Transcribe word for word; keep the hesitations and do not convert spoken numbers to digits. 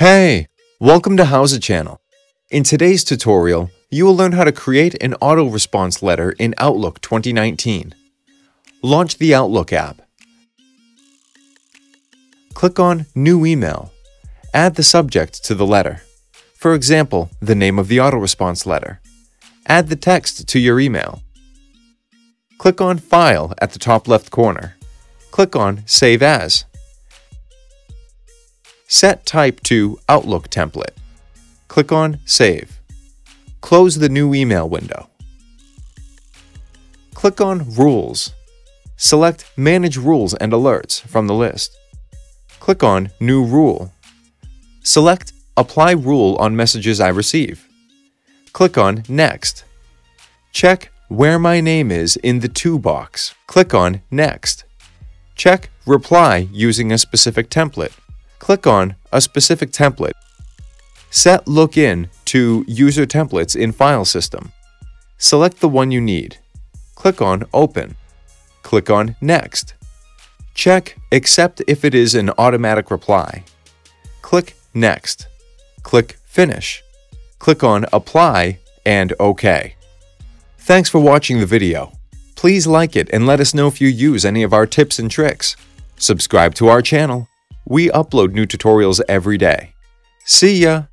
Hey, welcome to Howza channel. In today's tutorial, you will learn how to create an auto response letter in Outlook twenty nineteen. Launch the Outlook app. Click on New Email. Add the subject to the letter. For example, the name of the auto response letter. Add the text to your email. Click on File at the top left corner. Click on Save As. Set type to Outlook template. Click on Save. Close the new email window. Click on Rules. Select Manage Rules and Alerts from the list. Click on New Rule. Select Apply Rule on Messages I Receive. Click on Next. Check Where My Name Is in the To box. Click on Next. Check Reply using a specific template. Click on a specific template. Set Look In to User Templates in File System. Select the one you need. Click on Open. Click on Next. Check Accept if it is an automatic reply. Click Next. Click Finish. Click on Apply and OK. Thanks for watching the video. Please like it and let us know if you use any of our tips and tricks. Subscribe to our channel. We upload new tutorials every day. See ya!